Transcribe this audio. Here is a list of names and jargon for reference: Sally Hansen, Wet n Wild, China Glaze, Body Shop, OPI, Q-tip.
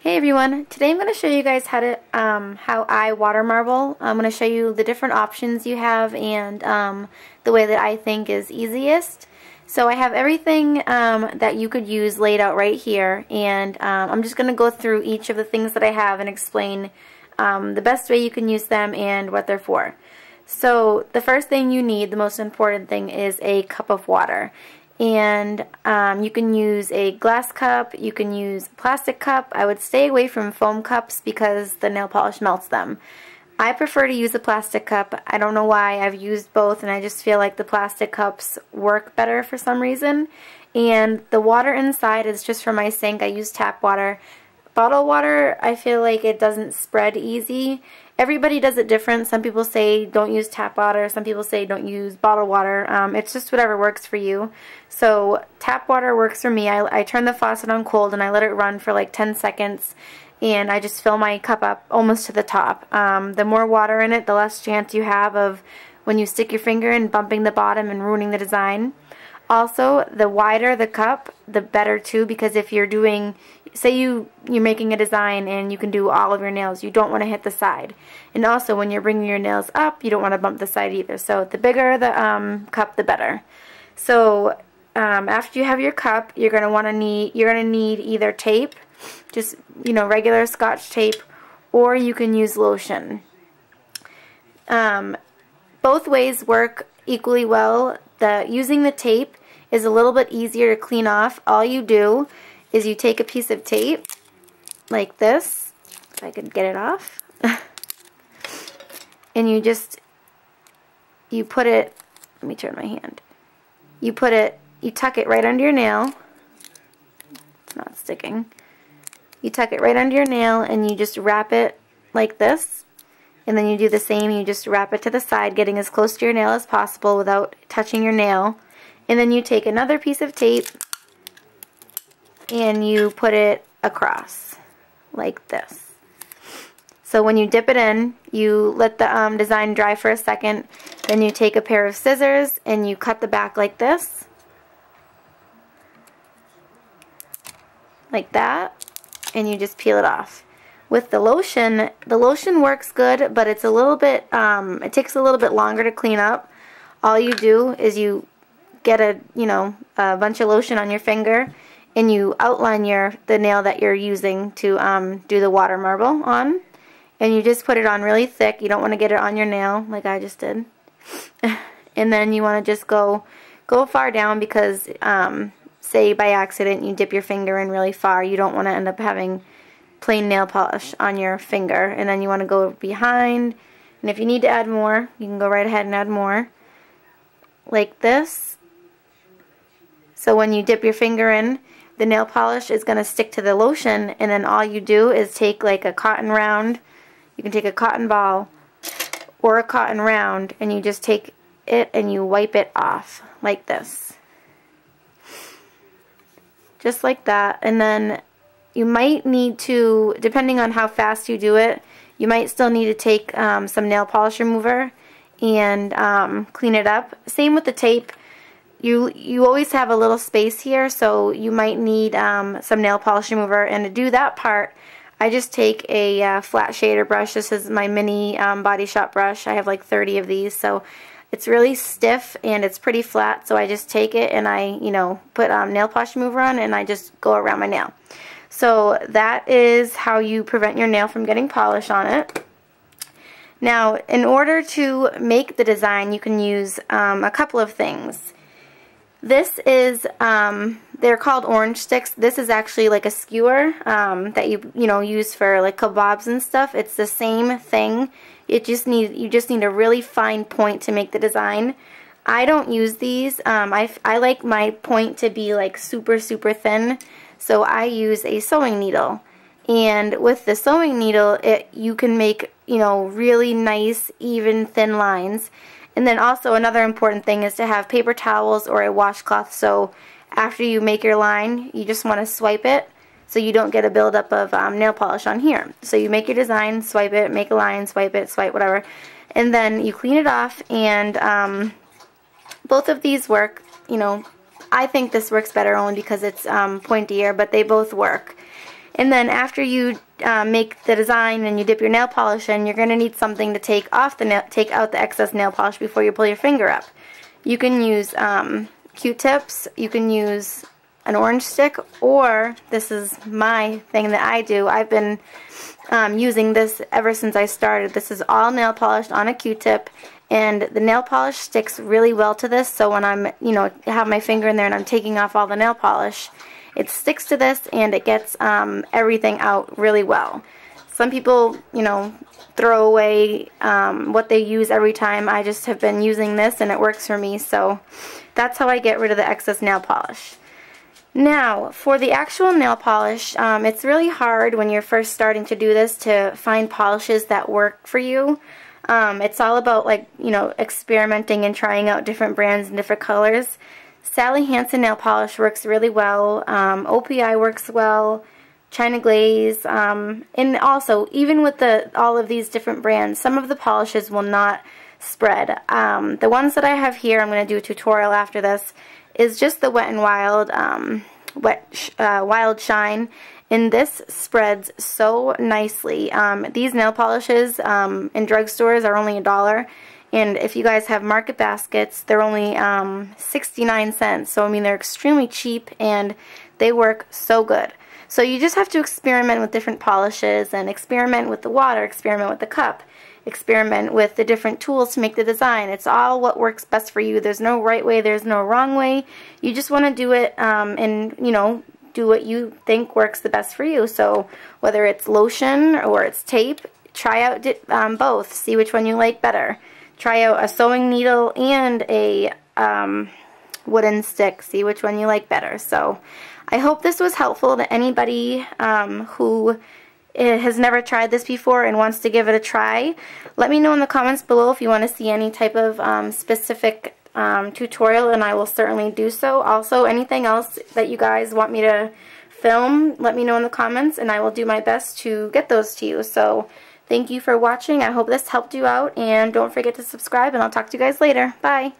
Hey everyone, today I'm going to show you guys how to how I water marble. I'm going to show you the different options you have and the way that I think is easiest. So I have everything that you could use laid out right here, and I'm just going to go through each of the things that I have and explain the best way you can use them and what they're for. So the first thing you need, the most important thing, is a cup of water. And you can use a glass cup, you can use a plastic cup. I would stay away from foam cups because the nail polish melts them. I prefer to use a plastic cup. I don't know why. I've used both and I just feel like the plastic cups work better for some reason. And the water inside is just from my sink. I use tap water. Bottle water, I feel like it doesn't spread easy. Everybody does it different. Some people say don't use tap water. Some people say don't use bottled water. It's just whatever works for you. So tap water works for me. I turn the faucet on cold and I let it run for like 10 seconds. And I just fill my cup up almost to the top. The more water in it, the less chance you have of when you stick your finger in bumping the bottom and ruining the design. Also, the wider the cup, the better too, because if you're doing, say you're making a design and you can do all of your nails, you don't want to hit the side. And also, when you're bringing your nails up, you don't want to bump the side either. So the bigger the cup, the better. So after you have your cup, you're going to need either tape, just regular Scotch tape, or you can use lotion. Both ways work equally well. Using the tape is a little bit easier to clean off. All you do is you take a piece of tape like this, if I could get it off, and you just, you put it, let me turn my hand, you put it, you tuck it right under your nail, it's not sticking, you tuck it right under your nail and you just wrap it like this. And then you do the same, you just wrap it to the side, getting as close to your nail as possible without touching your nail. And then you take another piece of tape and you put it across like this. So when you dip it in, you let the design dry for a second. Then you take a pair of scissors and you cut the back like this. Like that. And you just peel it off. With the lotion works good, but it's a little bit, it takes a little bit longer to clean up. All you do is you get a bunch of lotion on your finger and you outline the nail that you're using to do the water marble on. And you just put it on really thick. You don't want to get it on your nail like I just did. And then you want to just go far down because, say by accident you dip your finger in really far, you don't want to end up having plain nail polish on your finger. And then you want to go behind, and if you need to add more, you can go right ahead and add more like this. So when you dip your finger in, the nail polish is going to stick to the lotion. And then all you do is take like a cotton round, you can take a cotton ball or a cotton round, and you just take it and you wipe it off like this, just like that. And then you might need to, depending on how fast you do it, you might still need to take some nail polish remover and clean it up. Same with the tape. You always have a little space here, so you might need some nail polish remover. And to do that part, I just take a flat shader brush. This is my mini Body Shop brush. I have like 30 of these, so it's really stiff and it's pretty flat. So I just take it and I, put nail polish remover on and I just go around my nail. So that is how you prevent your nail from getting polish on it. Now, in order to make the design, you can use a couple of things. This is, they're called orange sticks. This is actually like a skewer that you use for like kebabs and stuff. It's the same thing. You just need a really fine point to make the design. I don't use these. I like my point to be like super, super thin. So I use a sewing needle, and with the sewing needle, you can make, really nice, even, thin lines. And then also another important thing is to have paper towels or a washcloth, so after you make your line, you just want to swipe it so you don't get a buildup of nail polish on here. So you make your design, swipe it, make a line, swipe it, swipe whatever, and then you clean it off, and both of these work, I think this works better only because it's pointier, but they both work. And then after you make the design and you dip your nail polish in, you're going to need something to take off the take out the excess nail polish before you pull your finger up. You can use Q-tips, you can use an orange stick, or this is my thing that I do. I've been using this ever since I started. This is all nail polished on a Q-tip, and the nail polish sticks really well to this, so when I'm, you know, have my finger in there and I'm taking off all the nail polish, it sticks to this and it gets everything out really well. Some people, you know, throw away what they use every time. I just have been using this and it works for me, so that's how I get rid of the excess nail polish. Now, for the actual nail polish, it's really hard when you're first starting to do this to find polishes that work for you. It's all about, like, you know, experimenting and trying out different brands and different colors. Sally Hansen nail polish works really well, OPI works well, China Glaze, and also even with all of these different brands, some of the polishes will not spread. The ones that I have here, I'm going to do a tutorial after this, is just the Wet n Wild, Wild Shine, and this spreads so nicely. These nail polishes in drugstores are only $1. And if you guys have market baskets, they're only 69 cents. So, I mean, they're extremely cheap and they work so good. So you just have to experiment with different polishes and experiment with the water, experiment with the cup, experiment with the different tools to make the design. It's all what works best for you. There's no right way. There's no wrong way. You just want to do it and, you know, do what you think works the best for you. So whether it's lotion or it's tape, try out both. See which one you like better. Try out a sewing needle and a wooden stick. See which one you like better. So I hope this was helpful to anybody who has never tried this before and wants to give it a try. Let me know in the comments below if you want to see any type of specific tutorial, and I will certainly do so. Also, anything else that you guys want me to film, let me know in the comments, and I will do my best to get those to you. So thank you for watching. I hope this helped you out, and don't forget to subscribe, and I'll talk to you guys later. Bye!